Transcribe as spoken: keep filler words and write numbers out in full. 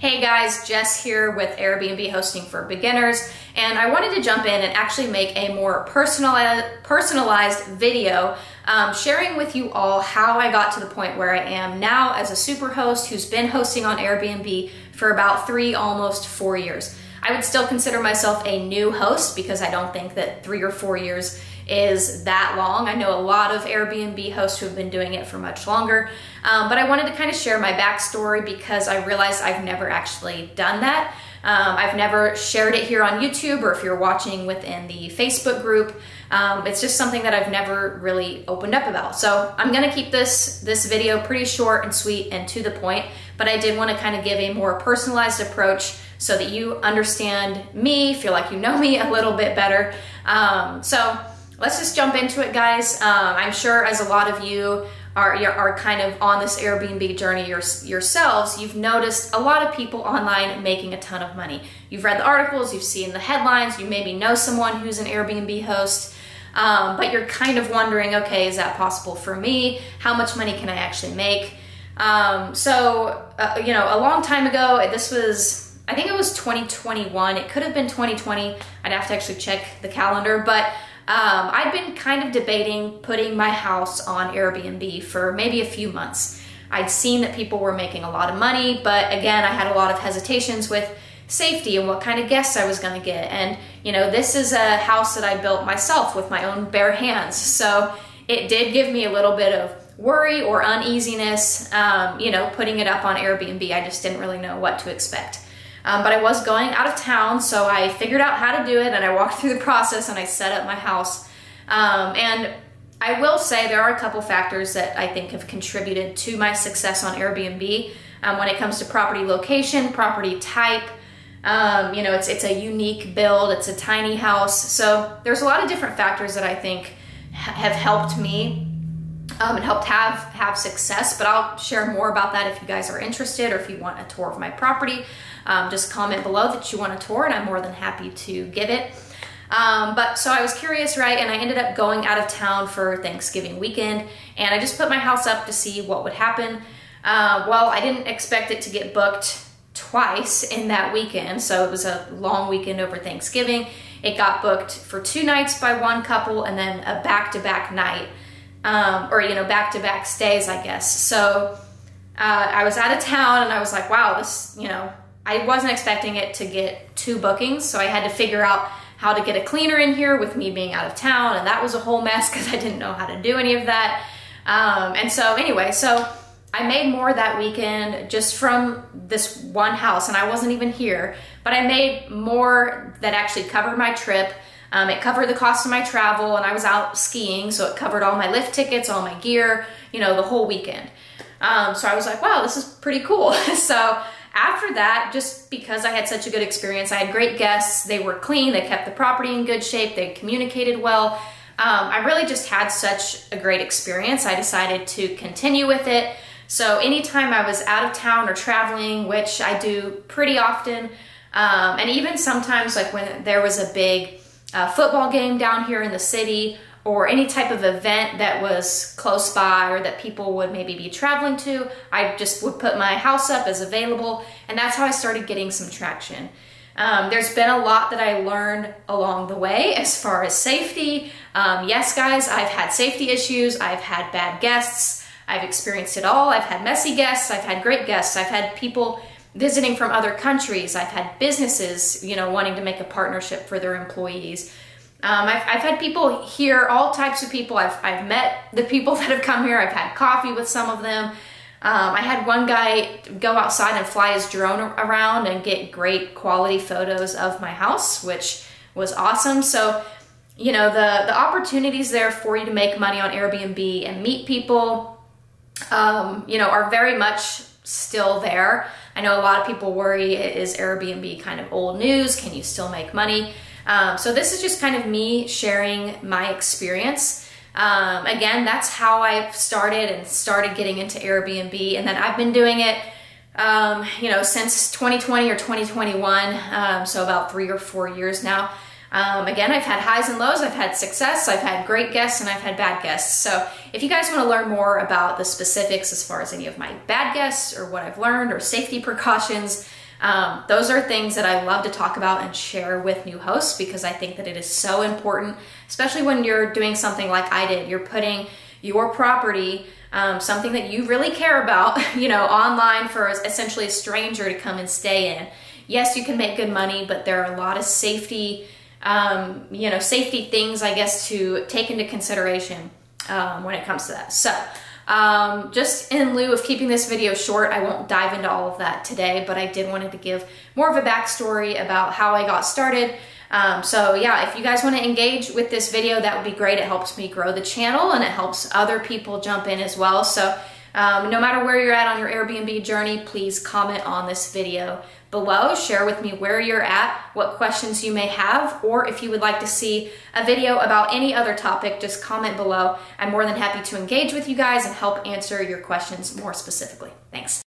Hey guys, Jess here with Airbnb Hosting for Beginners, and I wanted to jump in and actually make a more personalized, personalized video um, sharing with you all how I got to the point where I am now as a super host who's been hosting on Airbnb for about three, almost four years. I would still consider myself a new host because I don't think that three or four years is that long. I know a lot of Airbnb hosts who have been doing it for much longer, um, but I wanted to kind of share my backstory because I realized I've never actually done that. Um, I've never shared it here on YouTube, or if you're watching within the Facebook group, um, it's just something that I've never really opened up about. So I'm gonna keep this, this video pretty short and sweet and to the point, but I did wanna kind of give a more personalized approach so that you understand me, feel like you know me a little bit better. Um, so let's just jump into it, guys. Um, I'm sure as a lot of you are, are kind of on this Airbnb journey your, yourselves, you've noticed a lot of people online making a ton of money. You've read the articles, you've seen the headlines, you maybe know someone who's an Airbnb host, um, but you're kind of wondering, okay, is that possible for me? How much money can I actually make? Um, so, uh, you know, a long time ago, this was, I think it was twenty twenty-one. It could have been twenty twenty. I'd have to actually check the calendar, but um, I'd been kind of debating putting my house on Airbnb for maybe a few months. I'd seen that people were making a lot of money, but again, I had a lot of hesitations with safety and what kind of guests I was gonna get. And you know, this is a house that I built myself with my own bare hands. So it did give me a little bit of worry or uneasiness, um, you know, putting it up on Airbnb. I just didn't really know what to expect. Um, but I was going out of town, so I figured out how to do it, and I walked through the process and I set up my house. Um, and I will say there are a couple factors that I think have contributed to my success on Airbnb um, when it comes to property location, property type. Um, you know, it's, it's a unique build, it's a tiny house. So there's a lot of different factors that I think ha have helped me um, and helped have, have success, but I'll share more about that if you guys are interested, or if you want a tour of my property. Um, just comment below that you want a tour, and I'm more than happy to give it. Um, but so I was curious, right? And I ended up going out of town for Thanksgiving weekend, and I just put my house up to see what would happen. Uh, well, I didn't expect it to get booked twice in that weekend. So it was a long weekend over Thanksgiving. It got booked for two nights by one couple, and then a back-to-back night, um, or, you know, back-to-back stays, I guess. So uh, I was out of town, and I was like, wow, this, you know, I wasn't expecting it to get two bookings, so I had to figure out how to get a cleaner in here with me being out of town, and that was a whole mess because I didn't know how to do any of that. Um, and so anyway, so I made more that weekend just from this one house, and I wasn't even here, but I made more that actually covered my trip. Um, it covered the cost of my travel, and I was out skiing, so it covered all my lift tickets, all my gear, you know, the whole weekend. Um, so I was like, wow, this is pretty cool. So after that, just because I had such a good experience, I had great guests, they were clean, they kept the property in good shape, they communicated well. Um, I really just had such a great experience. I decided to continue with it. So anytime I was out of town or traveling, which I do pretty often, um, and even sometimes like when there was a big uh, football game down here in the city, or any type of event that was close by or that people would maybe be traveling to, I just would put my house up as available, and that's how I started getting some traction. Um, there's been a lot that I learned along the way as far as safety. Um, yes, guys, I've had safety issues, I've had bad guests, I've experienced it all. I've had messy guests, I've had great guests, I've had people visiting from other countries, I've had businesses, you know, wanting to make a partnership for their employees. Um, I've, I've had people here, all types of people. I've, I've met the people that have come here. I've had coffee with some of them. Um, I had one guy go outside and fly his drone around and get great quality photos of my house, which was awesome. So, you know, the, the opportunities there for you to make money on Airbnb and meet people, um, you know, are very much still there. I know a lot of people worry, is Airbnb kind of old news? Can you still make money? Um, so this is just kind of me sharing my experience. Um, again, that's how I've started and started getting into Airbnb. And then I've been doing it, um, you know, since twenty twenty or twenty twenty-one. Um, so about three or four years now. Um, again, I've had highs and lows. I've had success. I've had great guests, and I've had bad guests. So if you guys want to learn more about the specifics as far as any of my bad guests or what I've learned or safety precautions, Um, those are things that I love to talk about and share with new hosts, because I think that it is so important, especially when you're doing something like I did. You're putting your property, um, something that you really care about, you know, online for essentially a stranger to come and stay in. Yes, you can make good money, but there are a lot of safety, um, you know, safety things, I guess, to take into consideration um, when it comes to that. So um, just in lieu of keeping this video short, I won't dive into all of that today, but I did want to give more of a backstory about how I got started. Um, so yeah, if you guys want to engage with this video, that would be great. It helps me grow the channel and it helps other people jump in as well. So um, no matter where you're at on your Airbnb journey, please comment on this video below. Share with me where you're at, what questions you may have, or if you would like to see a video about any other topic, just comment below. I'm more than happy to engage with you guys and help answer your questions more specifically. Thanks.